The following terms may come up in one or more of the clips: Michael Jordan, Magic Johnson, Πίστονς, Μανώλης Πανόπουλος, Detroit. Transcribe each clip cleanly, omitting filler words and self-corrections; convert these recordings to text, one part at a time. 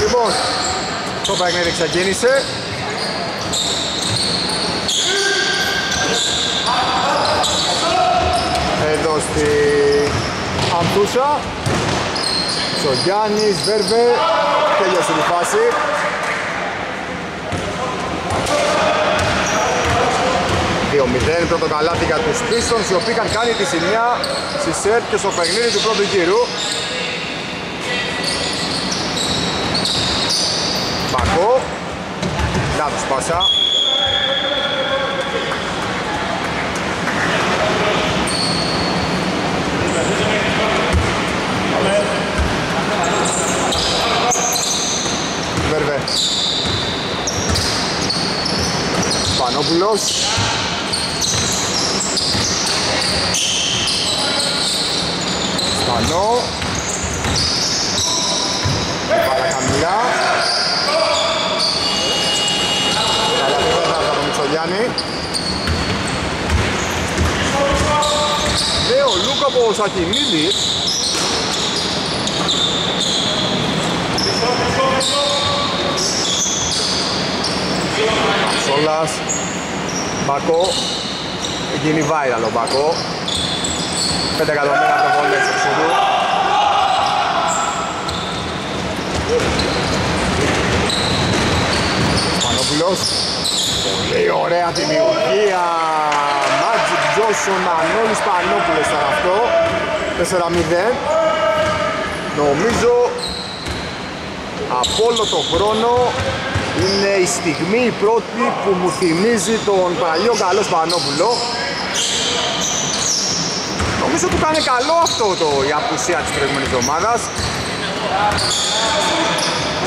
Λοιπόν, το Παγνέρι ξεκίνησε. Εδώ στη Αντούσα. Σογιάννης, Βέρβε, τελειώσε τη φάση. Μηδέν, πρώτο καλάθι για τους Πίστονς, οι οποίοι είχαν κάνει τη σημεία στη σερτ και στο παιχνίδι του πρώτου γύρου. Μπακό, λάθος πάσα. Βέρβε. Πανόπουλος. Σπανό. Παρακαμιλά. Καλά πέρα από τον Μητσογιάννη. Και ο Λούκα από ο Σαχινίδης. Καψόλας. Μπακό. Γίνει viral ο Μπακό. 5 εκατομμύρια προβολές εξοδού. Πανόπουλος. Πολύ ωραία δημιουργία. Magic Johnson, Μανώλης Πανόπουλος ήταν αυτό. 4-0. Νομίζω από όλο τον χρόνο είναι η στιγμή η πρώτη που μου θυμίζει τον παλιό καλό Πανόπουλο. Νομίζω του κάνει καλό αυτό η απουσία της προηγούμενης εβδομάδας.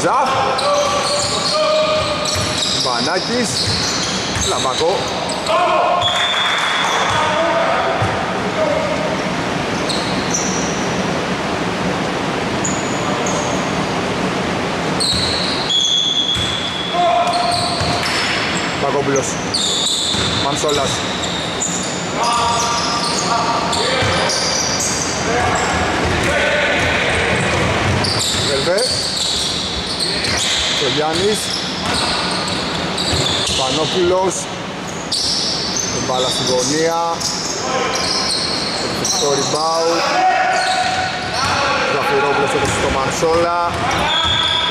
Ζαφ. Βανάκης. Λαμπακό. Πακόπουλος. Μανσόλας. Βερβέ. Ο Γιάννης. Πανόπουλος. Την μπάλα στη γωνία. Το rebound. Γραφυρόπουλος έδωσε στο Μανσόλα.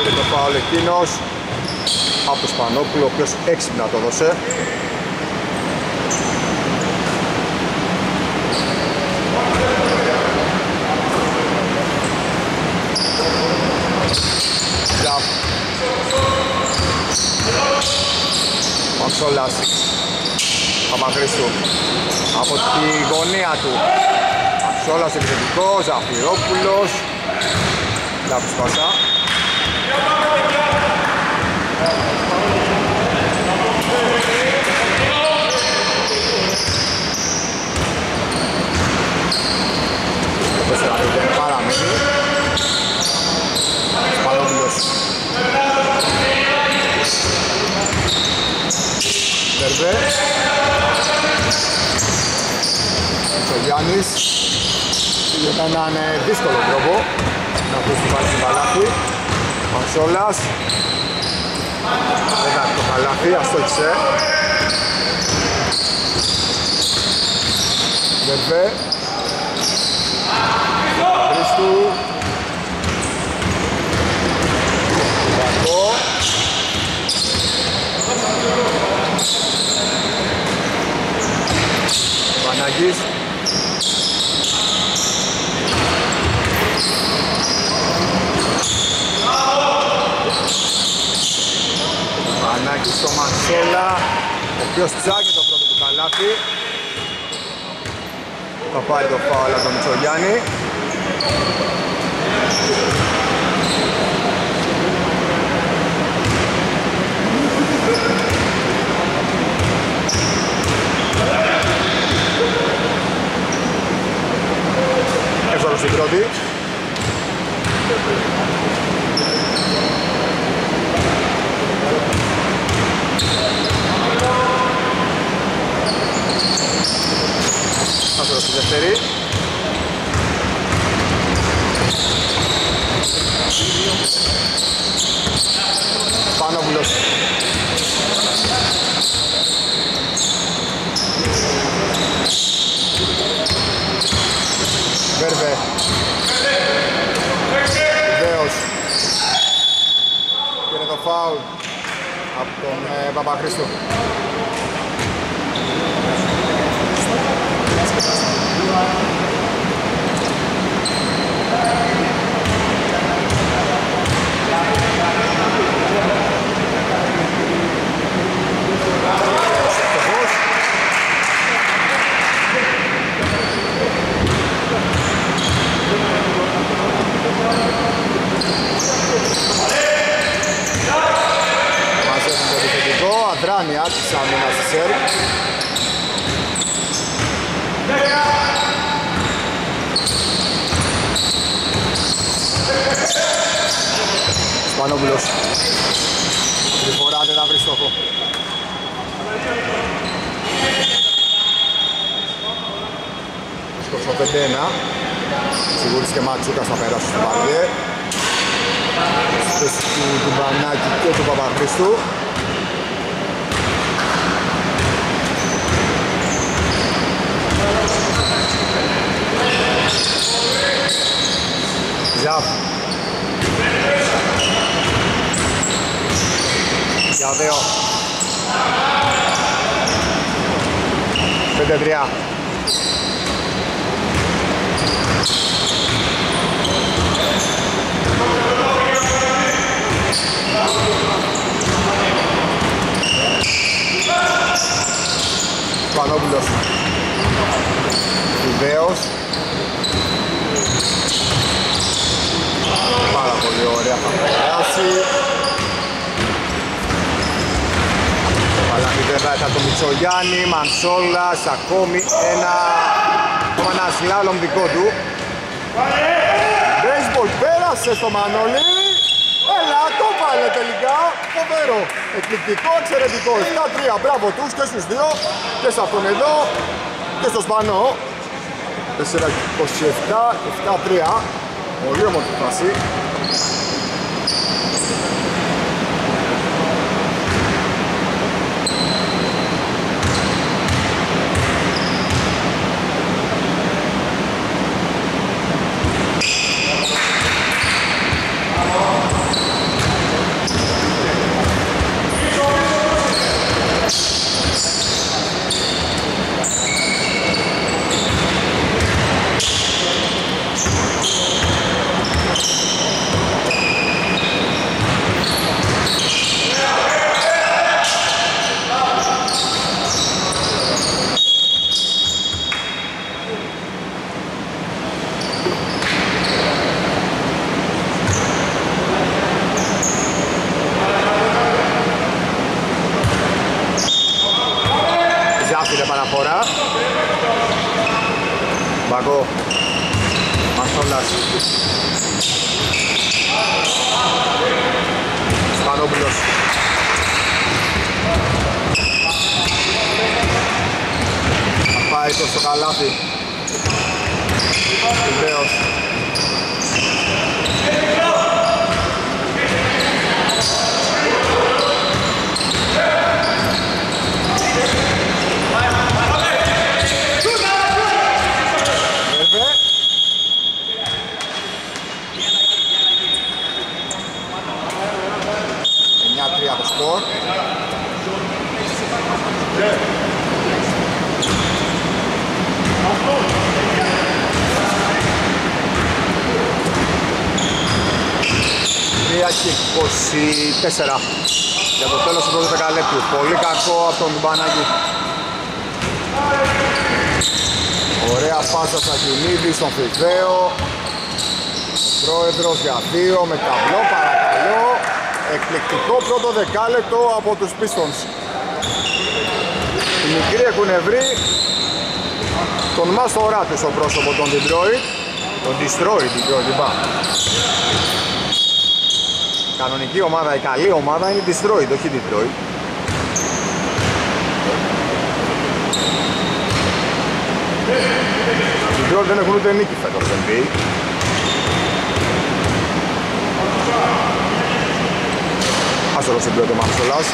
Και το φάουλ εκείνος. Από τον Σπανόπουλο, ο οποίος έξυπνα το δώσε. Μανσόλας, Παπαχρήστου, από τη γωνία του. Μανσόλας επιθετικός, Ζαφυρόπουλος. Λάβεις πάσα. Γιάννης ήταν έναν δύσκολο τρόπο να ακούσει πάλι στην παλάφη. Μανσόλας δεν κάνει το παλάφη, αστόχισε. Βερβέ. Χρήστου. Βακό. Βανάκης. Βανάκης στο Μανσόλα, ο οποίος ψάχνει το πρώτο του καλάθι. Θα πάρει το φάουλ από τον Μητσογιάννη. Έξω στην πρώτη. Άσορα στη δεύτερη. Παπαδόπουλος. Βέρβε. Βέος. Πήρε το φάουλ από τον Παπαχρήστο. Μαζεύουν το επιθετικό, αδράνεια της άμυνας της ΕΡΚ. Σπανόπουλος. Την φορά δεν θα βρει στόχο. Στο 5-1. Σιγούρης και Ματσούκας θα περάσουν στο Βαριέ. Στοίς του Μπανάκη και του Παπαχρήστου. Ζαφ. Για δύο. 5-3. Πανόπουλος. Βεβαίως. Πάρα πολύ ωραία θα περάσει. Παλάκι βέβαια ήταν το Μητσογιάννη, Μανσόλας, ακόμη ένα σλάλομ δικό του. Baseball πέρασε στο Μανώλη. Έλα, το πάλε τελικά. Φοβερό, εκπληκτικό, εξαιρετικό. 7-3, μπράβο τους και στους δύο. Και σε αυτόν εδώ και στο Σπανό. 4-27, 7-3. Πολύ όμορφη φάση. Για το τέλος του πρώτου δεκαλέπτου. Πολύ κακό από τον Μπανάκη. Ωραία πάσα στα Σαχινίδη στον Φιβαίο. Ο πρόεδρος για 2 με ταμπλό, παρακαλώ. Εκπληκτικό πρώτο δεκάλεπτο από τους Πίστονς. Οι μικροί έχουν βρει τον μάστορά τους στο πρόσωπο των Detroit. Τον Detroit, κανονική ομάδα, η καλή ομάδα είναι Detroit, όχι Detroit. Detroit δεν έχουν ούτε νίκη φέτος, δεν πει. Άσο συμπλέγμα Μανουσολάς.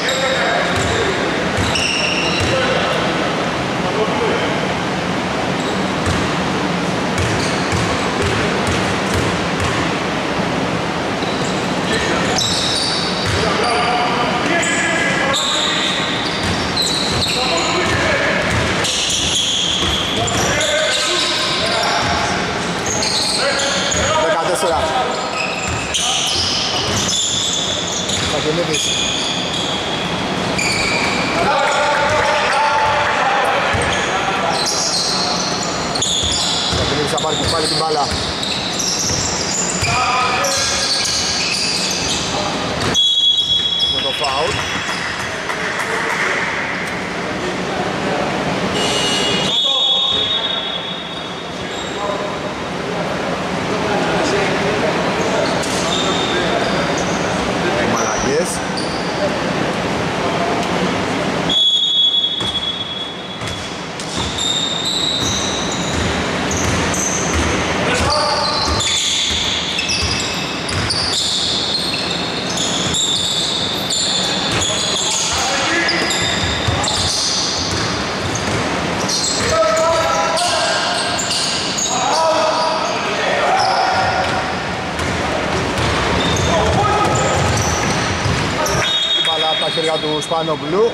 Του Σπανογλου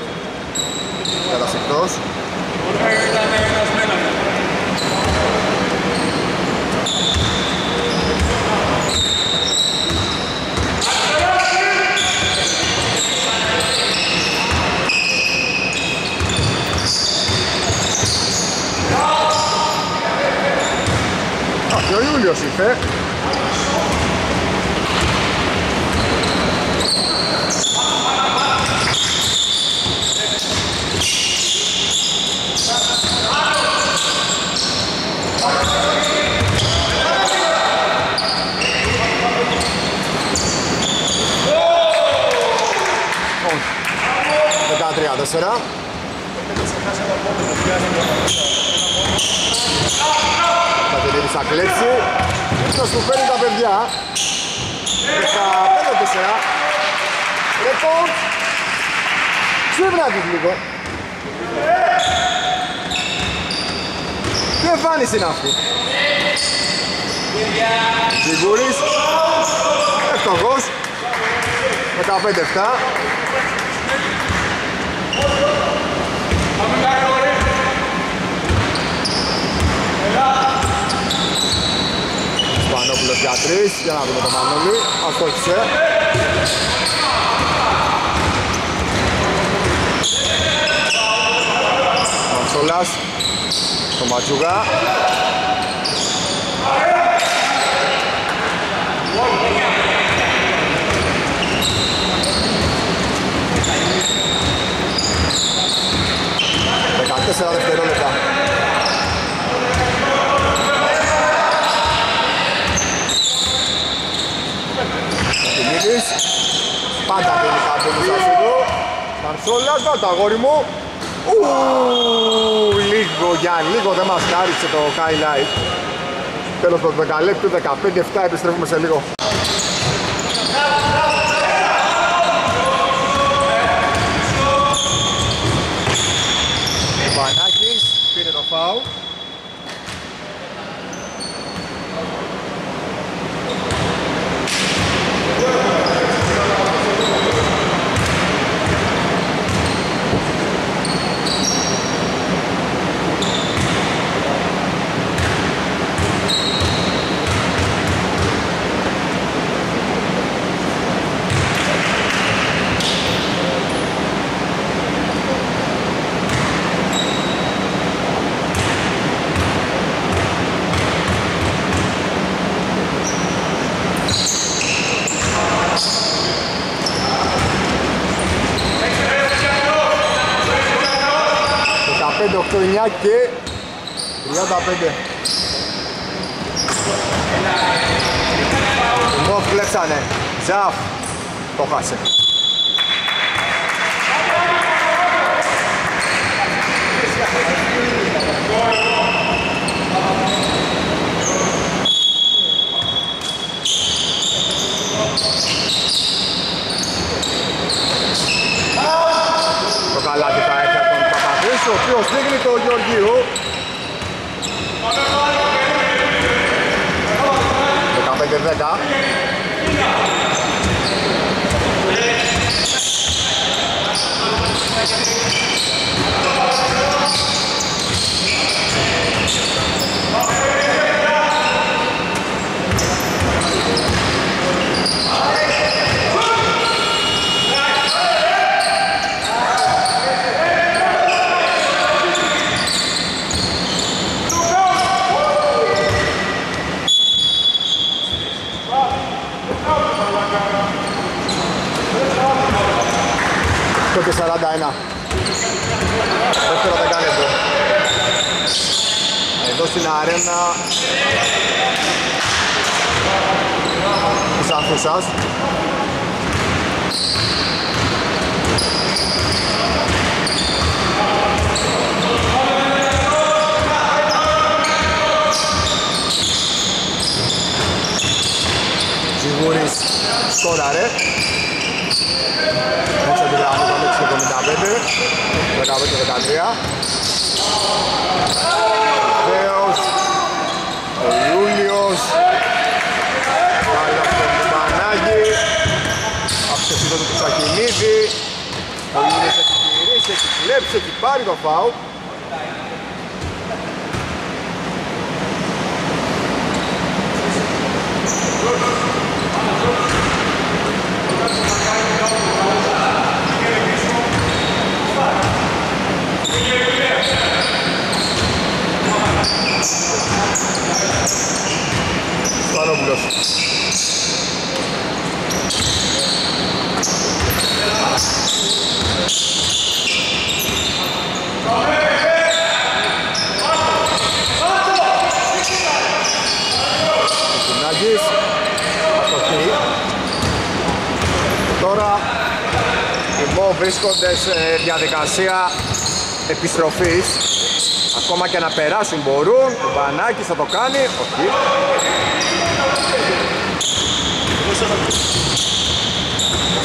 κατας εκτός. Και ο Ιούλιος ήρθε. Será? Θα τελείρει σαν κλέψη. Ίσως του παίρνει τα παιδιά. 15-4. Λοιπόν, ξύπνα τους λίγο. Τι εμφάνιση είναι αυτή. Σιγούρης. Ευτογός. 15-7. Σπανόπουλος για 3, για να δούμε το Μανώλη, αστόχησε. Μανσόλας, το Ματζουγά. Τέσσερα δευτερόλεπτα. Κινίδης. Πάντα πίνει κάποιος ασύγκο. Καρσόλας, βάτα αγόρι μου. Λίγο για λίγο δεν μας χάρισε το highlight. Τέλος του δεκαλέπτου, 15-7, επιστρέφουμε σε λίγο. Φάου. Και 35. Μόφ κλέψανε. Τζαφ. Το χάσε. στο σύγκλιτο Γεωργίου. 15-10. Και 41. Δεύτερο δεκάλεπτο. Εδώ στην αρένα της Αθούσας. Τζιγούρης σκόραρε. Έτσι αντιδράμε το 15-13. Βεβαίως ο Ιούλιος βάλει τον Πανάγι, αψευτικό του Τσακινίδη. Ο Ιούλιος έχει γυρίσει, έχει κλέψει, έχει πάρει το φάου. Παρόπουλος. Κουνάκης. Αποχή. Τώρα οι Μπο βρίσκονται σε διαδικασία επιστροφής. Ακόμα και να περάσουν μπορούν. Ο Πανάκης θα το κάνει. Όχι.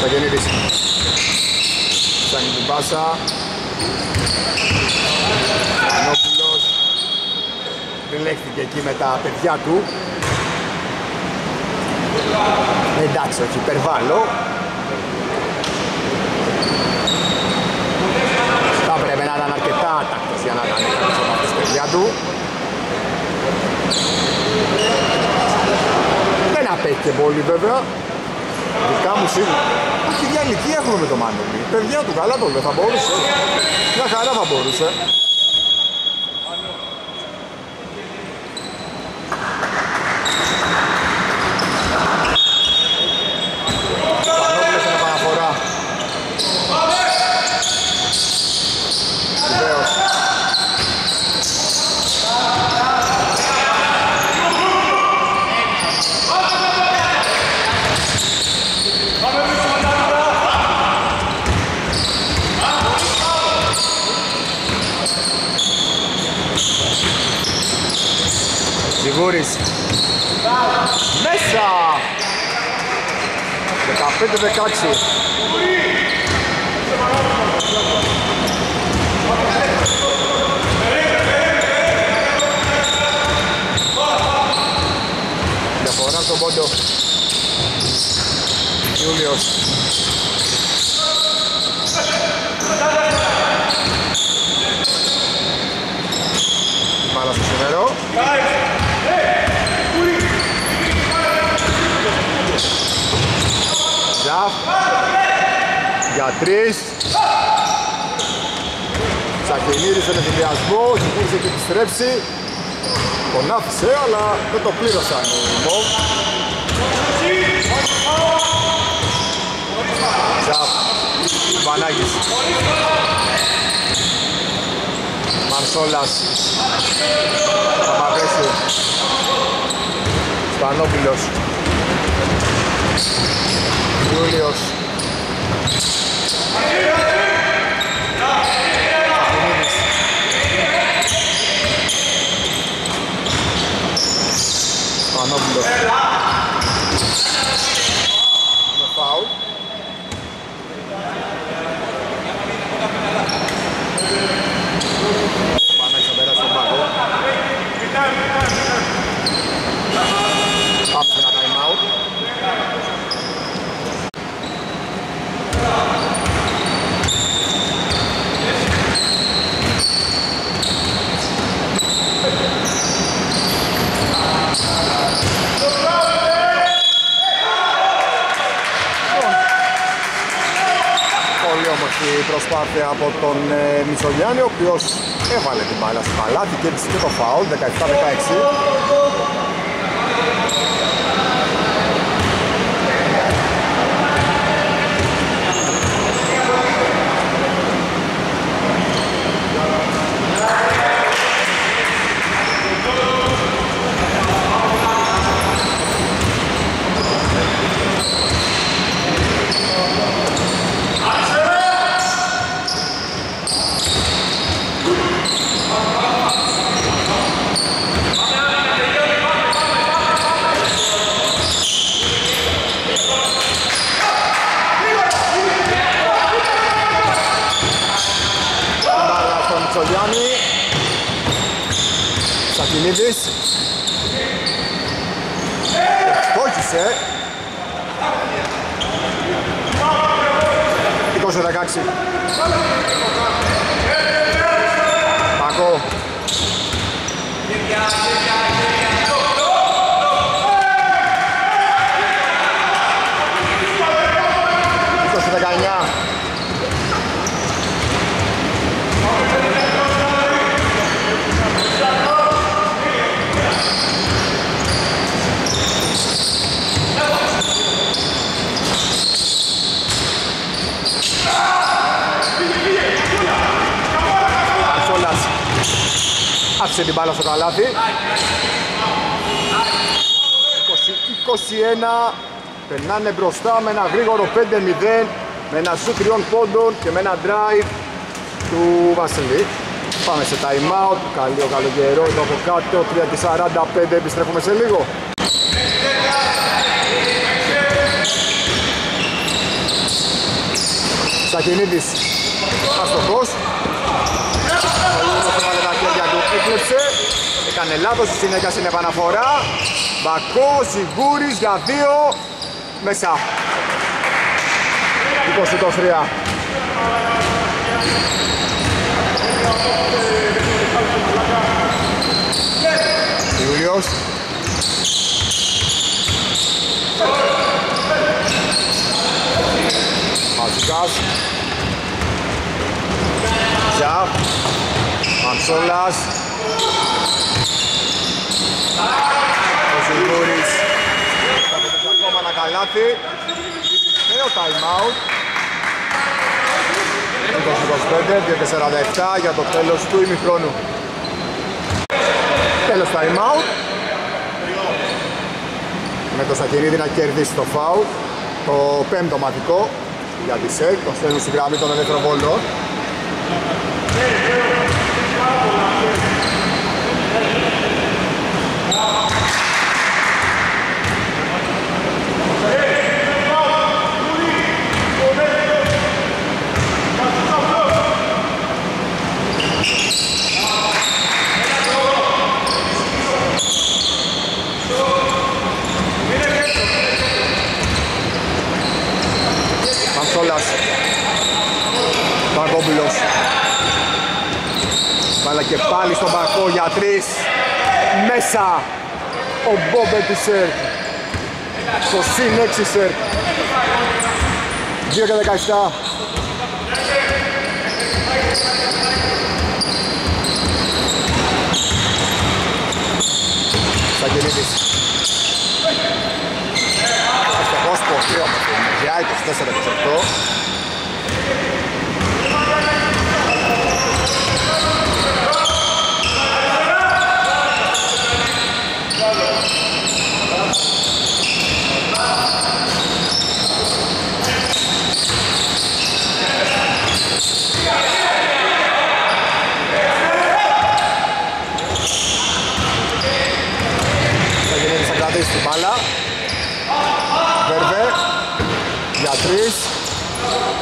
Σαγενίδης. Ψάχνει την πάσα. Ανόπουλος. Ριλέχθηκε εκεί με τα παιδιά του. Εντάξει, όχι, υπερβάλλω. Θα πρέπει να ήταν αρκετά τακτός για να κάνει κάποιος από αυτούς παιδιά του. Δεν απέχει και πολύ βέβαια. Δικά μου σίγουρα. Αυτή η διαλυκή έχουμε με το Μάνοβι. Παιδιά του, καλά το λέω, θα μπορούσε. Μια χαρά θα μπορούσε. Γούρης. Μέσα! 15-16. Διαφορά στον πόντο. Ιούλιος. Μπάλα στο σιδερό. Για τρεις. Τσακινίδης στον εφηδιασμό, ο Τσακινίδης έχει επιστρέψει. Τον άφησε, αλλά δεν το πλήρωσαν οι Μοβ. Τσαφ, Πανάγης. Μαρσόλας. Παπαδέσου. Σπανόπουλος. Ιούλιος. Πανόπουλος. Με φάουλ. calls for a timeout. Η προσπάθεια από τον Μητσογιάννη, ο οποίος έβαλε την μπάλα στην παλάτι και έπισε και το φάουλ, 17-16. Σακινίδης στόχισε. 20-16. Πάκο άφησε την μπάλα στο καλάθι. 20-21, περνάνε μπροστά με ένα γρήγορο 5-0, με ένα σουτ 3 πόντων και με ένα drive του Βασιλή. Πάμε σε time out, καλή ο καλοκαιρός από κάτω, 3-45, επιστρέφουμε σε λίγο. Σακινίδης, αστοχός. Έκλεψε, έκανε λάθος, στη συνέχεια στην επαναφορά. Μπακό, Σιγούρης για 2, μέσα. 20-23. Ιούλιος. Ματσουκάς. Ζιά. Μαντσόλας. Ο Σιγούρης θα πετύχει ακόμα ένα καλάθι. Νέο time out. 25, 2-47 για το τέλος του ημιχρόνου. Τέλος time out. Με το Σακυρίδη να κερδίσει το φάουλ, το 5ο μαθητικό για τη ΣΕΚ, το στέλνουν στη γραμμή των ελεύθερων βολών. Μαντσόλας, Παγκόμπουλος. Βάλα και πάλι στον Μπακό για 3. Μέσα ο Μπόμπε του σερ. Στο συν 6 σερ. 2-17. Σακυρίδης. Αστοχός, πορτρίο με την Μεζιά, 24-28.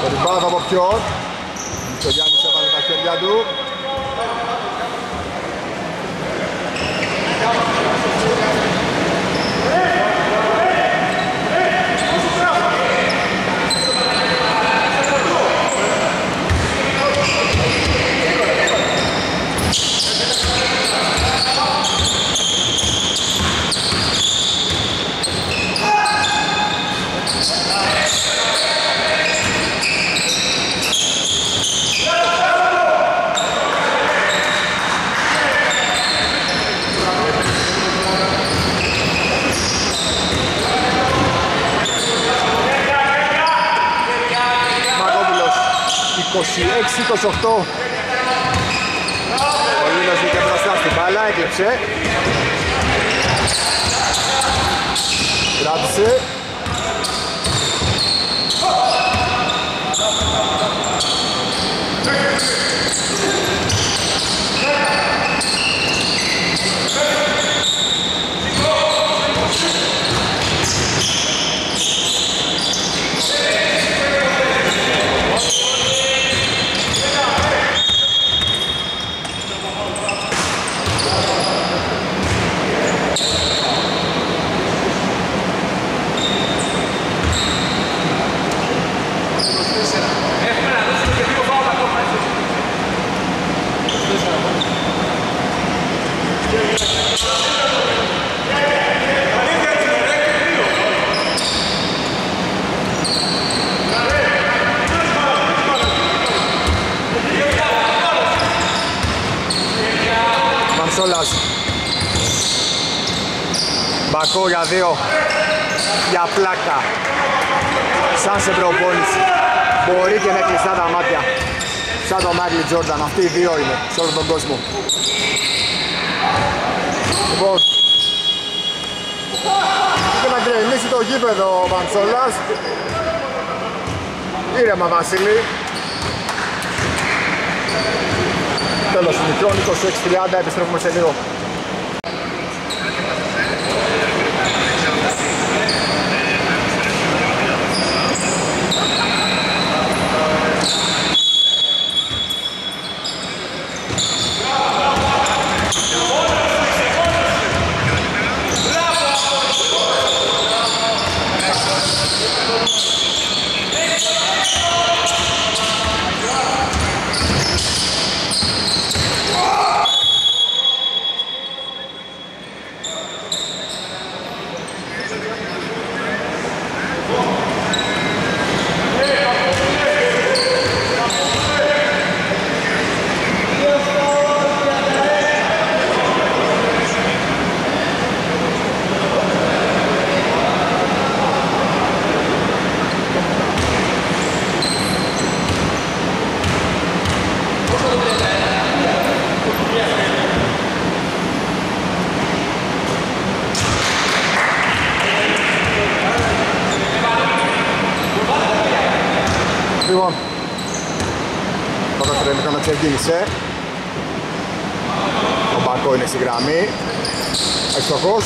Το ριμπάδο από ποιον, ο Γιάννης έβαλε τα χέρια του. 26-28. Ο Λίνος βγήκε μπροστά στην μπάλα, έκλεψε. Κράτησε. Μπακό για δύο, για πλάκα, σαν σε προπόνηση, μπορεί και με κλειστά τα μάτια, σαν το Michael Jordan, αυτοί οι δύο είναι σε όλο τον κόσμο. Λοιπόν, είχε να κρεμίσει το γήπεδο ο Παντσόλας, ήρεμα Βασίλη. Τέλος του μικρόν, 26-30, επιστρέφουμε σε λίγο. Ξεκίνησε. Ο Μπακό είναι στη γραμμή. Εξοχός.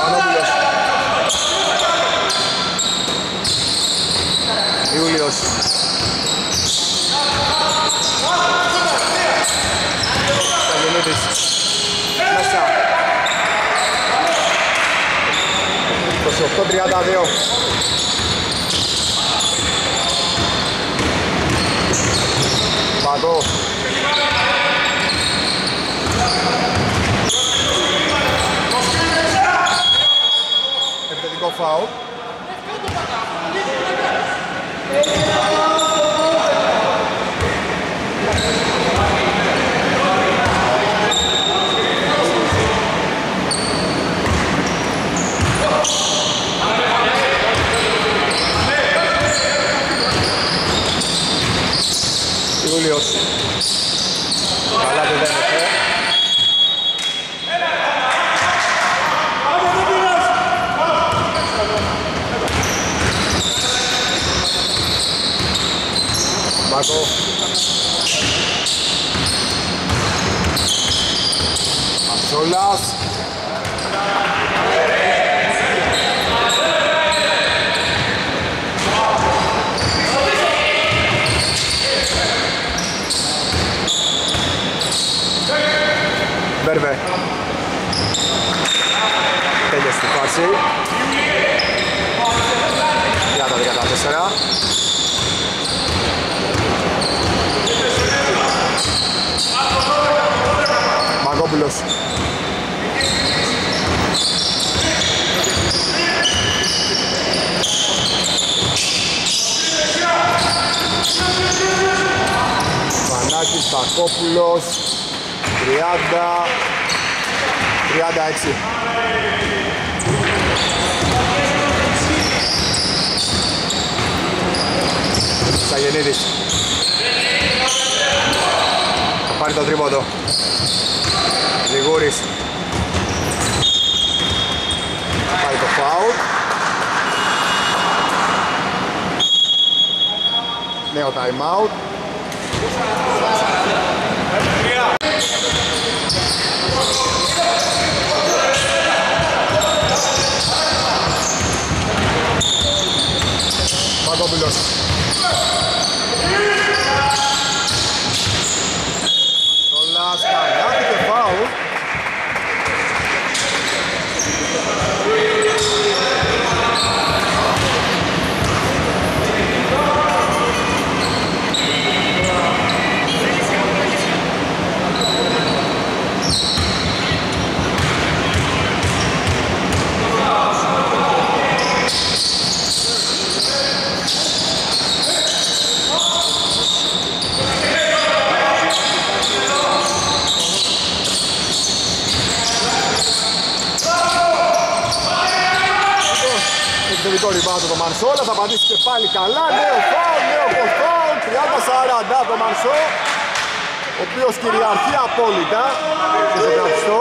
Πανόπουλος. Ιούλιος. Μέσα. 28-32. Παγκό. Επιθετικό φάουλ. Καλά το δένετε. Μπάκο. Αψόλας. Βέρβε. Τέλειες στη φάση. 30-14. Μαγκόπουλος. Κόπουλος 30-36. Σαγενίδης θα πάρει το τρίποντο. Γρηγούρης θα πάρει το φάουλ. Νέο time out. Παγκόπουλος το λασκανάκι και φάουλ. Μανσόλα θα πατήσει και πάλι καλά, νέο φάουλ, νέο κοφάουλ, 30-40 από Μανσό, ο οποίος κυριαρχεί απόλυτα στο γραφιστό.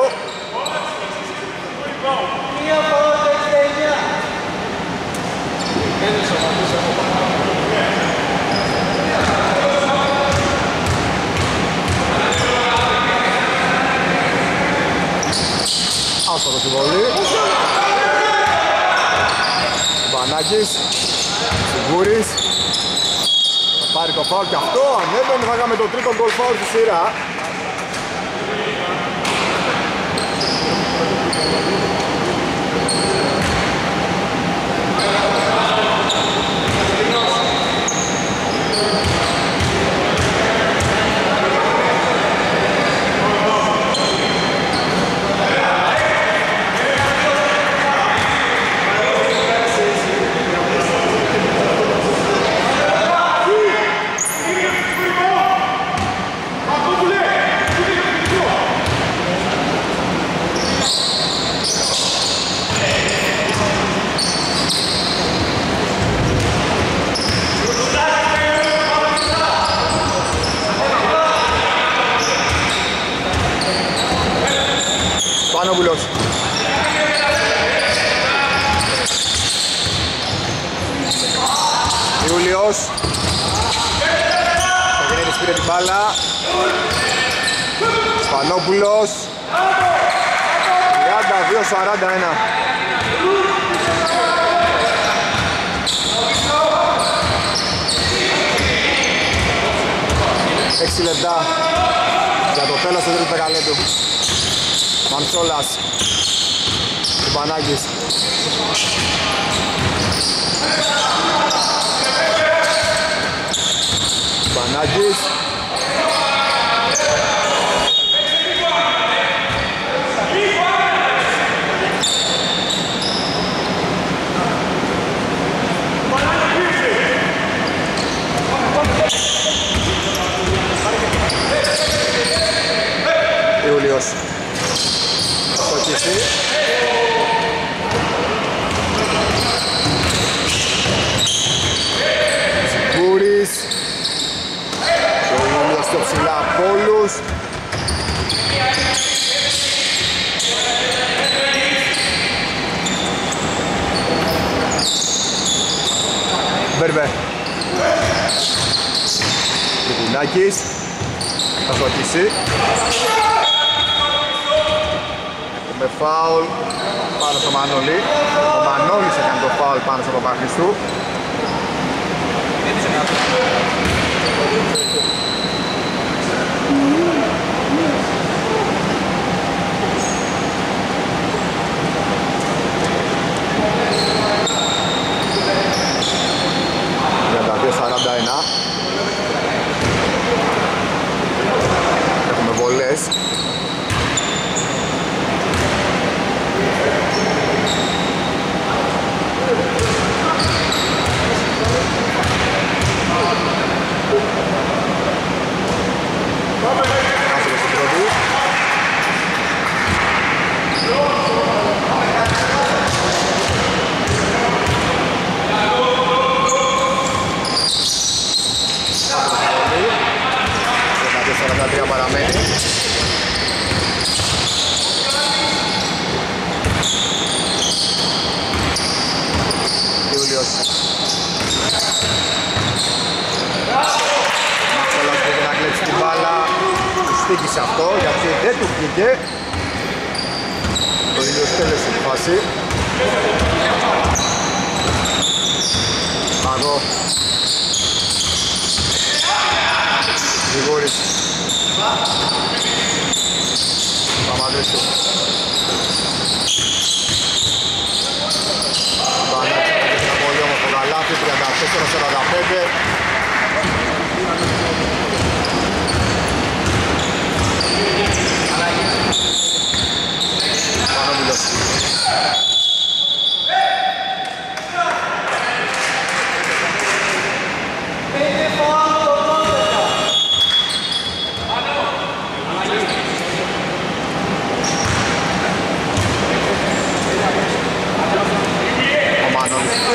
Άστατο στη βολή. Πανάκης, Σιγούρης, θα πάρει το φάουλ και αυτό, ανέβαινε, θα κάνουμε το τρίτο γκολ φάουλ στη σειρά. Σπανόπουλος 32-41. Έξι λεπτά για το τέλος του τρίτου δεκαλέπτου. Μαντσόλας, Κουμπανάκης, Κουμπανάκης Ιούλιος στο κηφί. Σιγούρης και ο Ιούλιος στο ψηλά από όλους. Μπερβέ Κουκουνάκης θα το κηφί. Με φάουλ πάνω στο Μανώλη. Ο Μανώλης έκανε το φάουλ πάνω στο Παπαχρηστού. Για τα 2.41 έχουμε βολές. Πάμε! κερδίσει αυτό, γιατί δεν του βγήκε. Το ίδιο τέλεσε τη φάση. Παγώ. Γρηγόρης. Παμαδέσου. Πανέτσα με την πολύ όμορφο καλάθι, 34-45.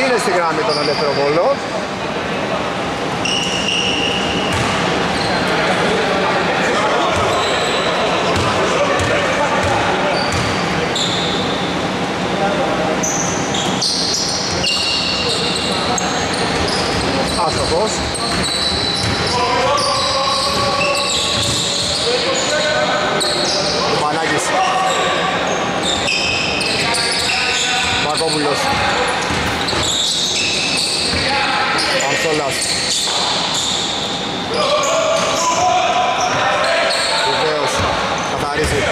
Είναι στη γράμμη τον ελεύθερο βόλο. Άστοχος. Ο Πανάκης. Μακόπουλος. Αμψόλας. Βεβαίως. Καθαρίζει.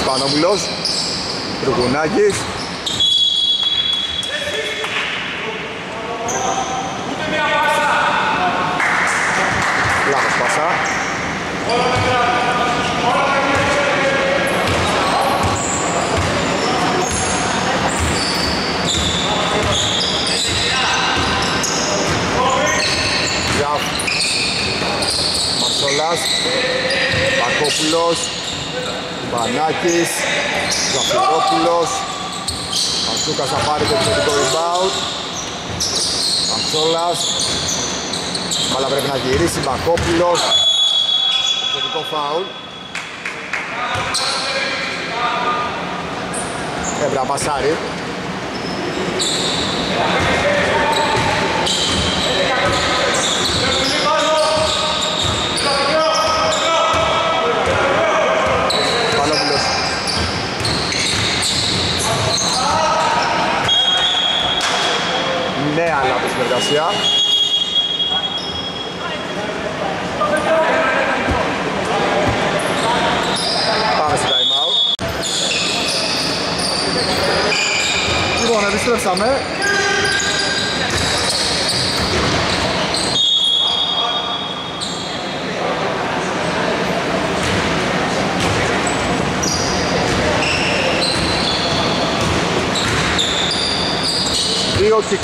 Σπανόπουλος. Τρουγουνάκης. Μαρσόλας, Πακόπουλος, Πανάκης, Ζαφυρόπουλος, Μαρτσούκας θα πάρει το εξαιρετικό rebound. Μαρσόλας, αλλά πρέπει να γυρίσει, Πακόπουλος, εξαιρετικό φάουλ. Έπρεπε να πασάρει. Νέα λάθος συνεργασία. Πάμε σε time out. Λοιπόν, επιστρέψαμε. Και 28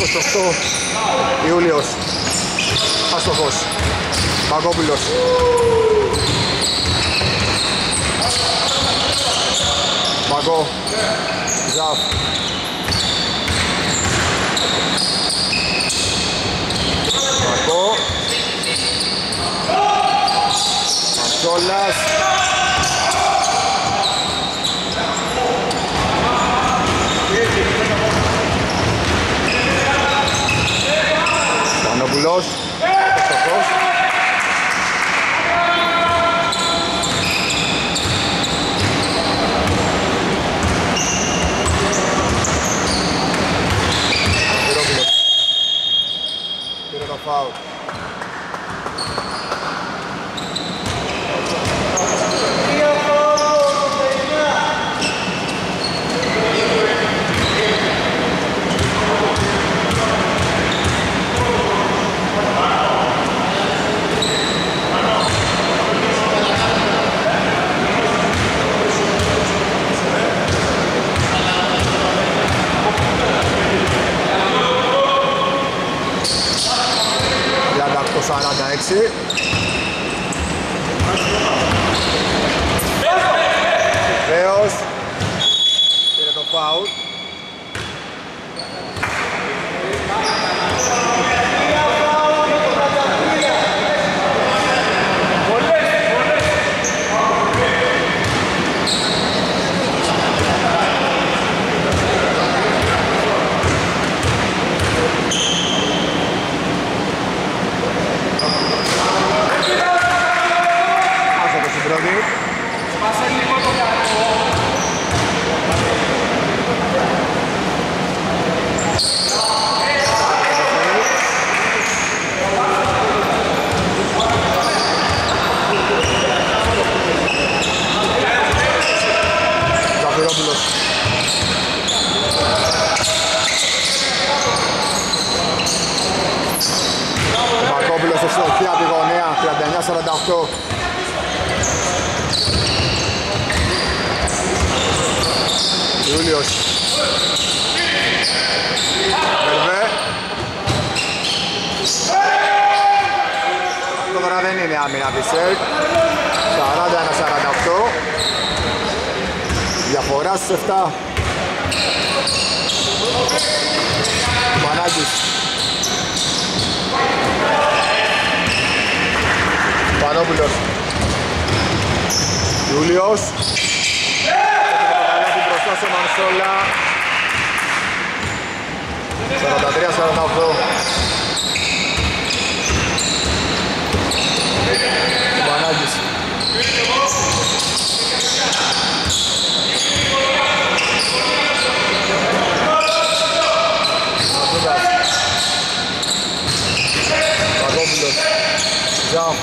Ιούλιος. Αστοχός. Παγκόπουλος. Παγκό. Ζαφ. Παγκό. Μαρσόλας. Πανόπουλος, Αστοχός. Ζαφυρόπουλος. Πήρε το φάουλ. Βεβαίως, πήρε το φάουλ. Πάσα λίγο το κακό. Σωστή από τη γωνία, 39-48. Ιούλιος. Βερβέ. Αυτό τώρα δεν είναι άμυνα της ΕΡΚ. 41-48. Διαφορά στις 7. Πανάκης. Πανόπουλος. Ιούλιος. Έχει την μπροστά σε Μανσόλα. 43-48. Πανάκης. Πανόπουλος. Τζαμπ.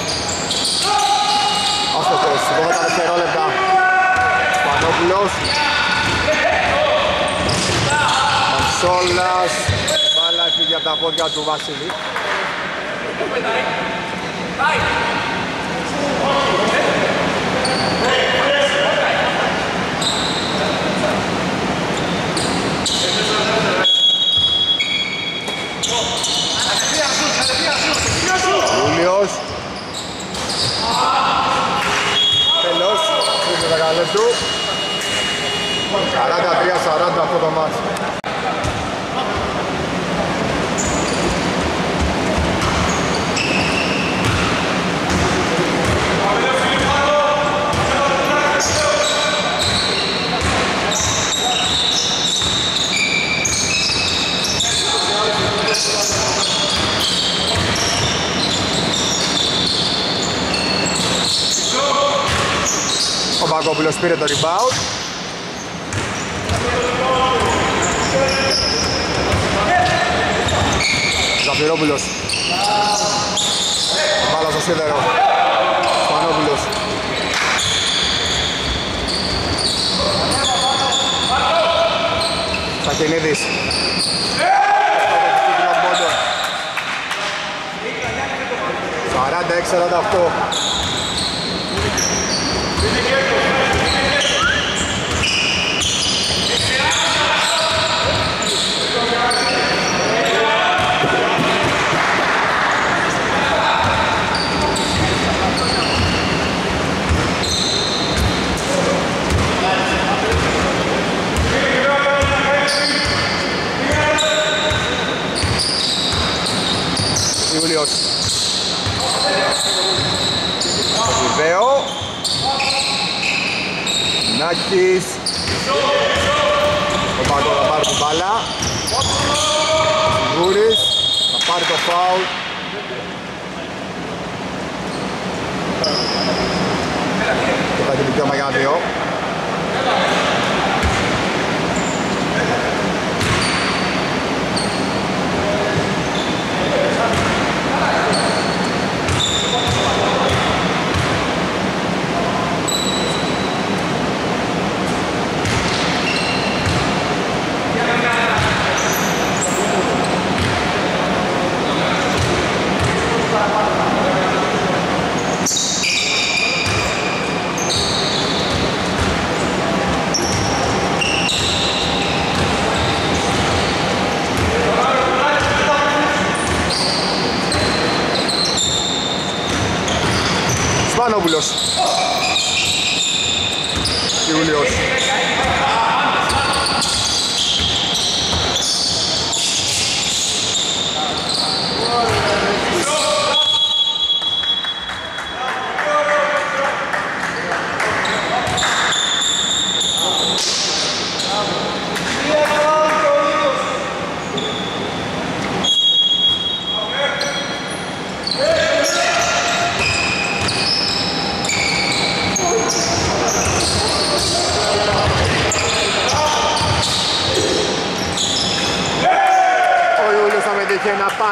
Σηκώμε τα δευτερόλεπτα. Πανόπουλος. Μανσόλας. Μπάλα έφυγε από τα πόδια του Βασίλη. Ιούλιος. Λεπτού 43-40 αυτό το μάτς. Ο Πακόπουλος πήρε το rebound. Ζαφυρόπουλος. Μπάλα στο σίδερο. Πανόπουλος. Σακινίδης. Πόντο. 46-48. Νάκης. Ο Πάκος θα πάρει την μπάλα. Σιγούρης θα πάρει το φάουλ. Και θα έχει δικαίωμα για δύο. Σπανόπουλος. Ιούλιος.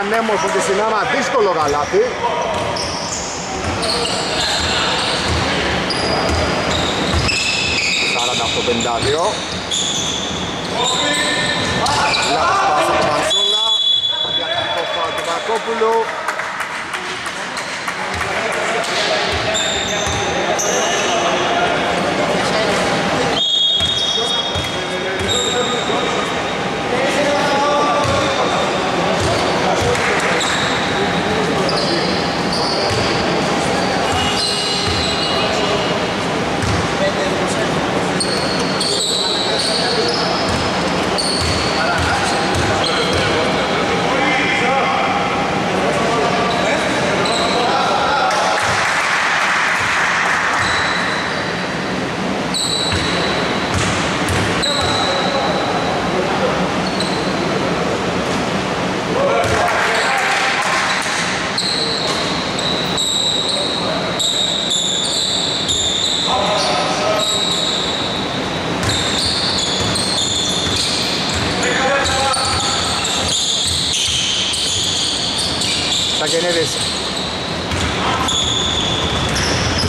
ανέμωσαν τη συνάμα, δύσκολο γαλάτι. Το 52 λάθος πάσα του Μανσούλα για το φάουλ του Βακόπουλου.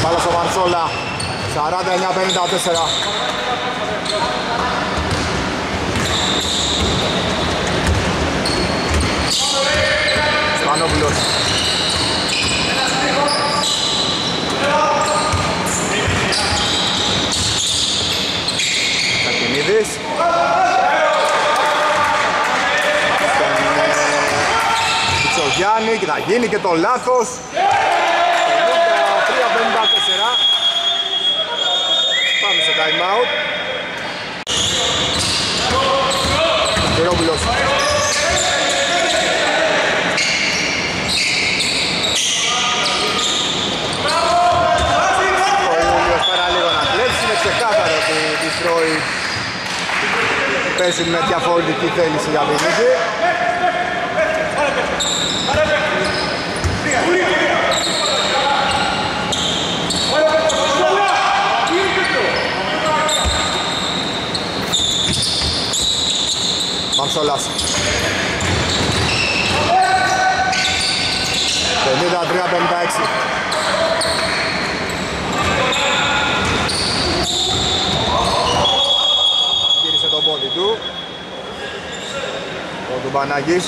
Πάλα στο Μανσόλα, 49-54. Σπανόπουλος. Κακινίδης. Και θα γίνει και το λάθος. 53-54. Πάμε σε time out. Πυρόπουλος. Ο Ιούλιος πέρα λίγο να κλέψει. Είναι ξεκάθαρο ότι η Detroit παίζει με διαφορετική θέληση για βιλίκη. Μανσόλας 53-56. Γύρισε το πόδι του ο Ντουμπανάκης.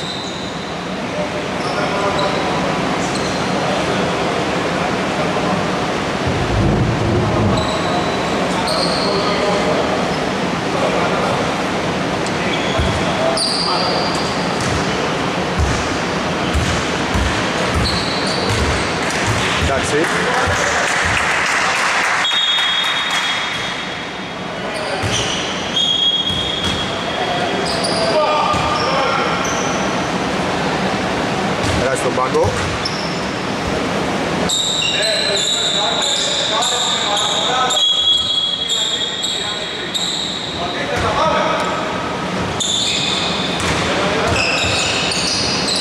Εντάξει. Περάσει τον πάγκο.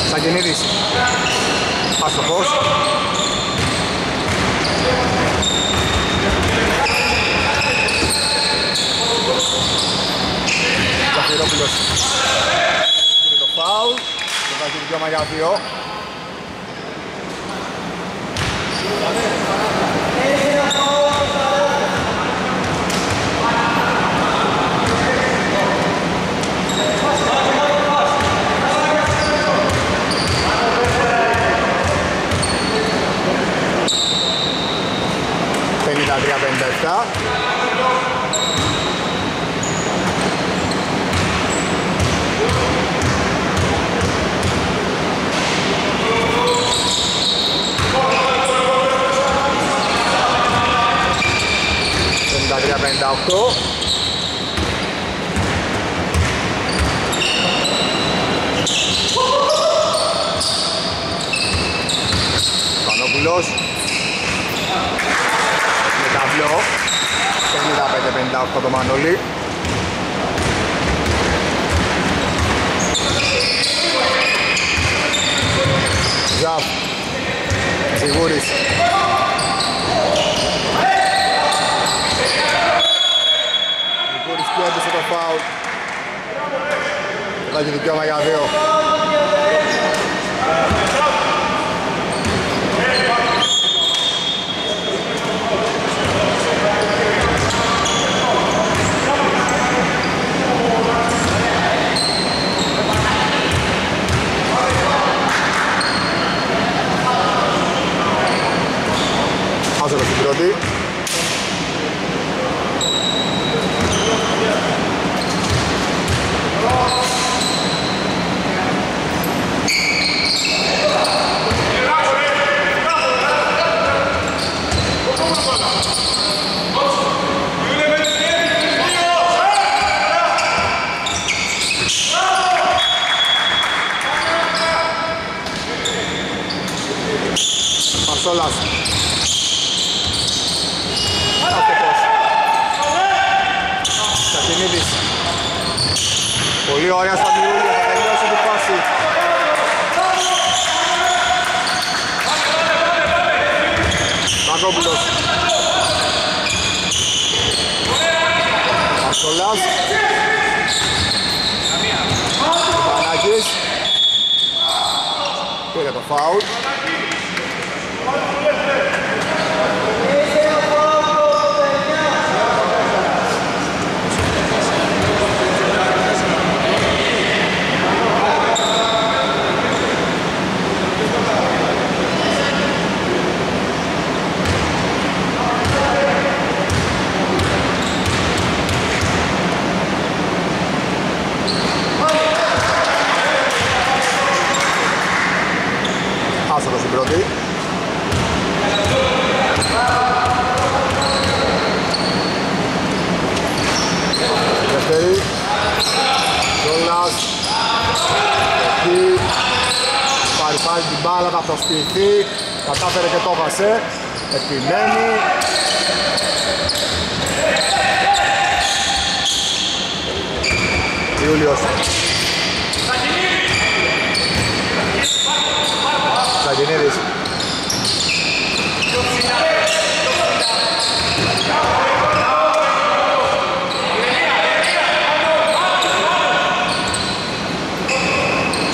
Σαγκενίδης. Άστοχος. Καφυρόπουλος. Κύριε το φάουλ. Το βάζει δυο μαγιάδιο. Πανόπουλος με ταμπλό 55-58 το Μανολί. Ζαπ Ζιγούρης. Κέντησε το φάουλ. Θα έχει δικαίωμα για δύο. στο λάθος. Σταχινίδης. Πολύ ωραία στα μυρούλια, θα τελειώσει την πάση. Μαγκόπουλος. Παστολάς. Πανάκης. Πήρε το φάουλ. Μπάλα θα προσποιηθεί, κατάφερε και το βασε, επιμένει. Ιούλιος. Σαγκινίδης.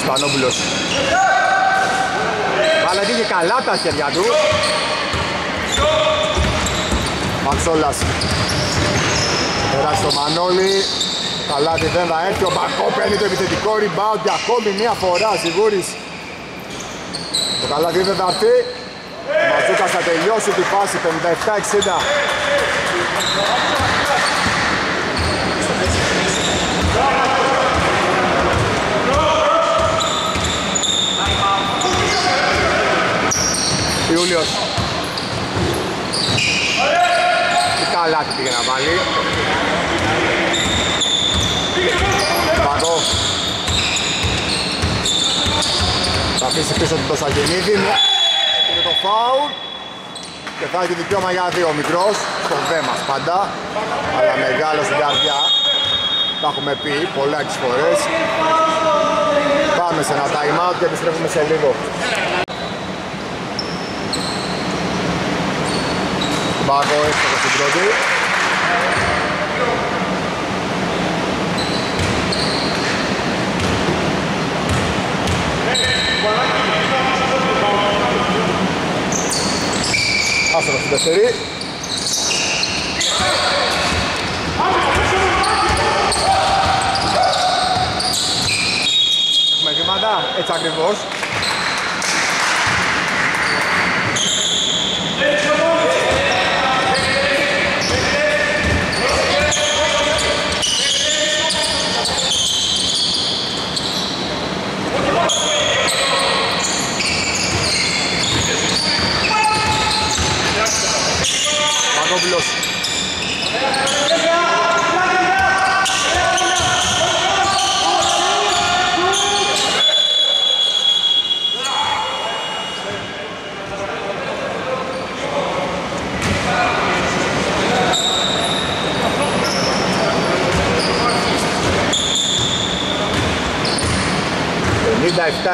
Σπανόπουλος. Αλλά πήγε καλά τα χέρια του. Μαξόλας. Περάσει το Μανώλη. Καλά τη δεν θα έρθει. Ο Μπακό παίρνει το επιθετικό rebound και ακόμη μία φορά Σιγούρης. Το καλά τη δεν θα έρθει. Ο Ματσούκας θα τελειώσει την φάση 57-60. Ιούλιος. Καλά τι πήγε να βάλει. Πακό. Θα αφήσει πίσω του το Σαγκενίδη. Είναι το φάουλ. Και θα έχει δικαίωμα για δύο. Μικρός, στο δε μας πάντα. Αλλά μεγάλο στην καρδιά. Τα έχουμε πει πολλά τις φορές. Πάμε σε ένα time out και επιστρέφουμε σε λίγο. Μπάκο έφτασε στην πρώτη. Άστορα στην δεύτερη. Έχουμε γεμάτα, έτσι ακριβώς.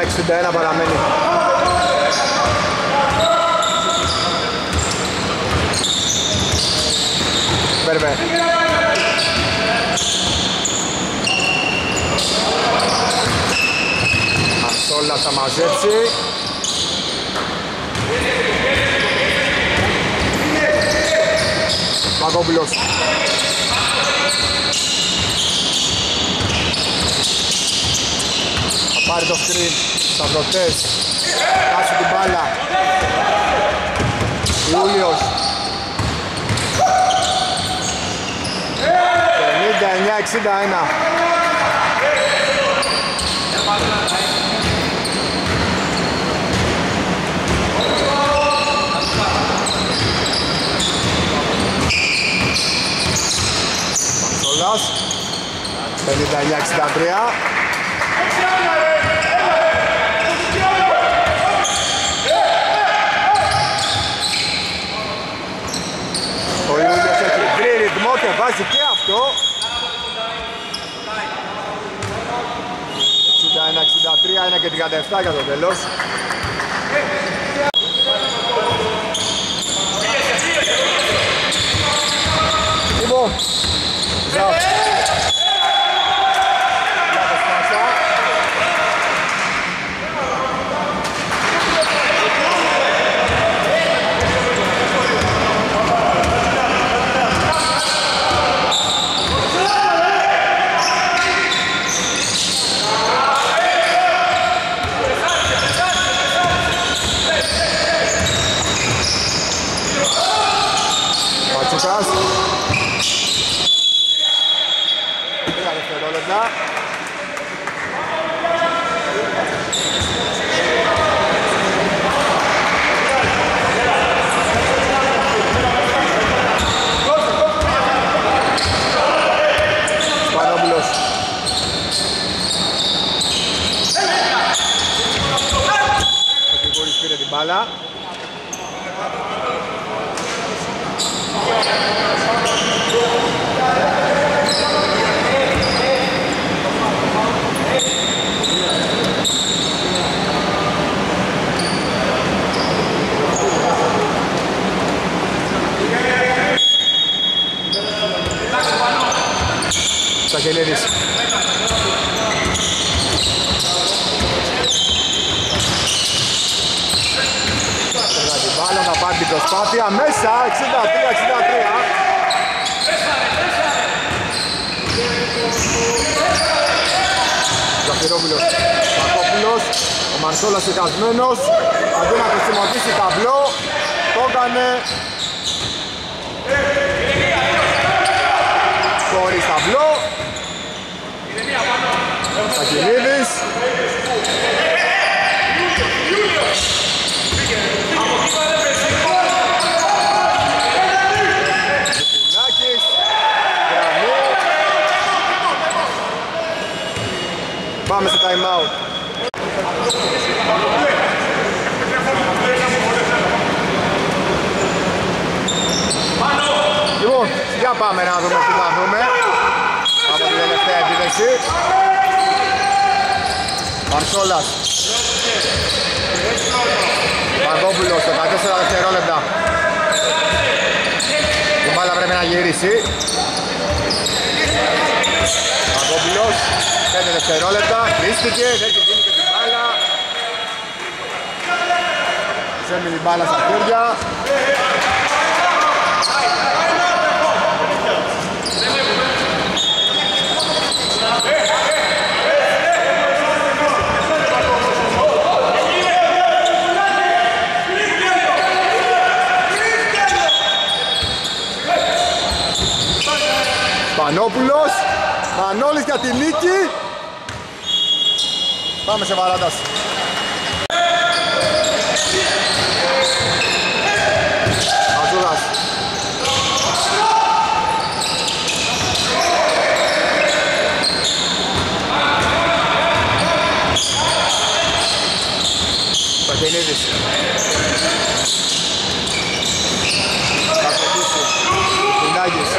Εξήντα ένα παραμένει. Βέρβε. Αυτόλα θα μαζέψει. Παγκόπουλος. Θα πάρει το screen. Σταυρωτές, κάτσε την μπάλα. Ιούλιος. 59-61. Μαξολάς. 59-63. βάζει και αυτό. 61-63, είναι και 37 για το τέλος. Λοιπόν, μπάλα. Σαχελίδης. Προσπάθεια μέσα, 63-63. Ζαχυρόπουλος, Πακόπουλος, ο Μανσόλας εγκασμένος, αντί να χρησιμοποιήσει ταμπλό, το έκανε χωρίς ταμπλό. Σαχυρίδης. Πάμε σε time out. Λοιπόν, για πάμε να δούμε τι θα δούμε από την τελευταία επίδεση. Μαρσόλας, Παγκόπουλος, 14 δευτερόλεπτα. Η μπάλα πρέπει να γυρίσει. Παγκόπουλος, 5 δευτερόλεπτα, χρήστηκε, δεν και γίνει και την μπάλα. Σέμει την μπάλα στα χέρια. Πανόπουλος, Μανώλης για την νίκη. Πάμε σε βαράντας. Αζούρας. Παχενίδης. Παχενίδης. Πινάγης.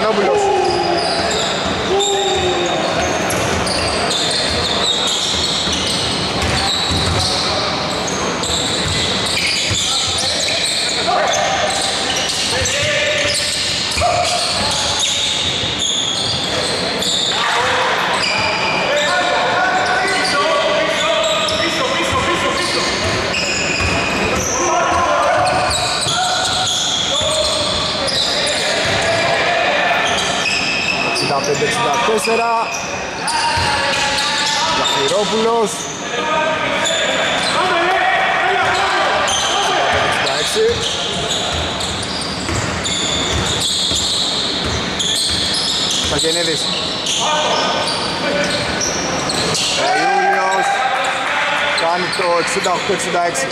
Στεφανόπουλος. Λαχυρόπουλος. 66. Παγενέδης. Ο Ιούνιος κάνει το 68-66.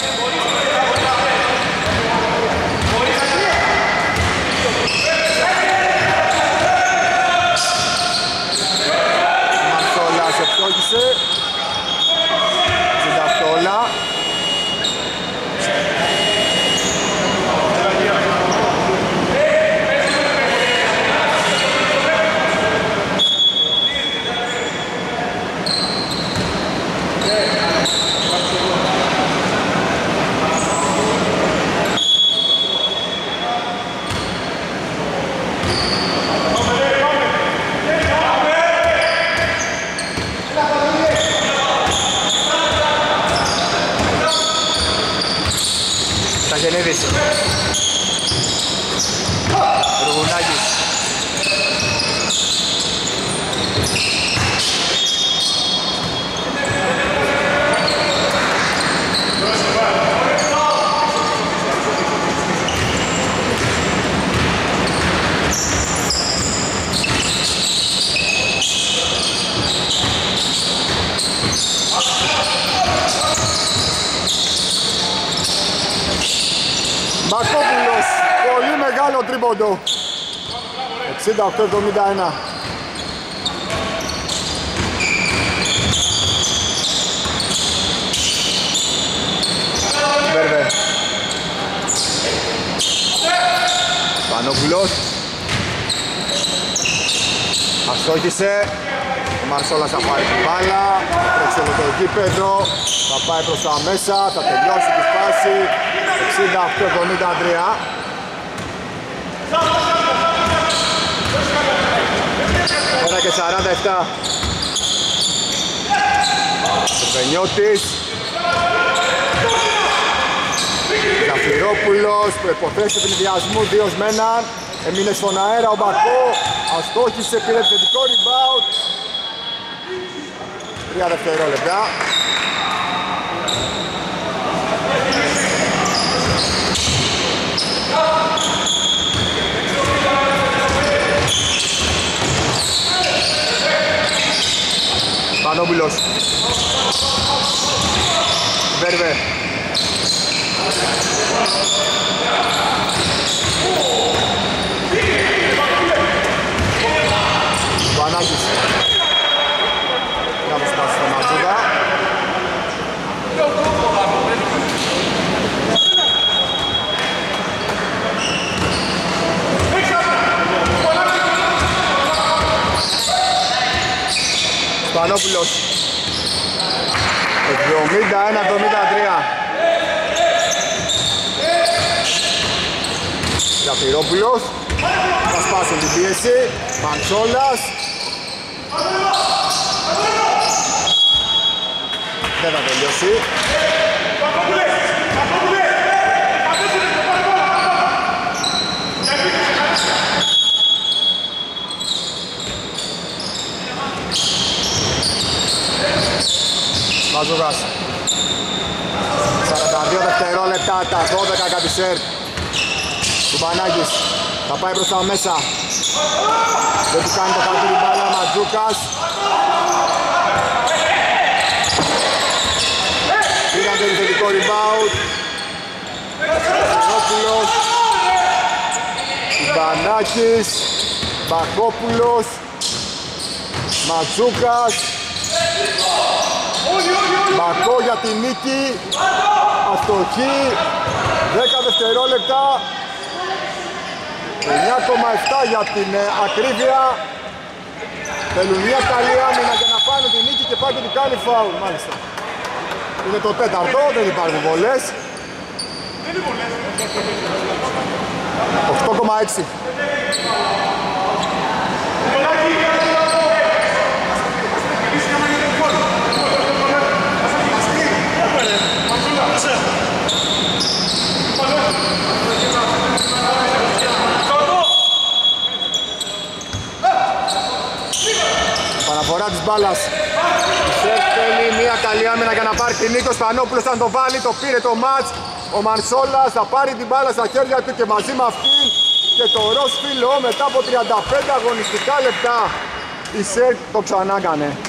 Τρίποντο 68-71. Βέρβε Πανόπουλος. Αστόχησε. Ο Μαρσόλας θα πάρει την μπάλα, θα τρέξει όλο το γήπεδο, θα πάει προς τα μέσα, θα τελειώσει τη φάση. 68-73. Ωρα και 47. Βενιώτης. Καφυρόπουλος που υποθέσει πληδιασμού 2 με 1. Έμεινε στον αέρα ο Μπακό. Αστόχησε, πήρε θετικό rebound. 3 δευτερόλεπτα. Πανόπουλος. Βέρβε. Πανάκης. Να τους πάσει στον Ματζούδα. Πανόπουλος. 71-73. Ζαφυρόπουλος. Θα σπάσει την πίεση. Μαντσόλας. Δεν θα τελειώσει. Μαζούγας. 42 δευτερόλεπτα, τα 12 κάτι σερτ του Πανάκης. Θα πάει προς τα μέσα. Δεν του κάνει το χαρτί μπάλα Μαζούκας. Πήραν το επιθετικό rebound. Πανόπουλος. Πανάκης. Μπακόπουλος. Μαζούκας. Μπακό για τη νίκη, αστοχή, 10 δευτερόλεπτα. 9,7 για την ακρίβεια. Θέλουν μια καλή άμυνα για να πάρουν τη νίκη και πάει και του κάνει φάουλ, μάλιστα. Είναι το τέταρτο, δεν υπάρχουν βολές. 8,6. Επαναφορά της μπάλας. Θέλει μια καλή άμυνα για να πάρει την Νίκο Στανόπουλος. Αν το βάλει, το πήρε το μάτς. Ο Μανσόλας θα πάρει την μπάλα στα χέρια του και μαζί με αυτήν και το Ρος Φιλό μετά από 35 αγωνιστικά λεπτά η ΣΕΡΚ το ξανάκανε.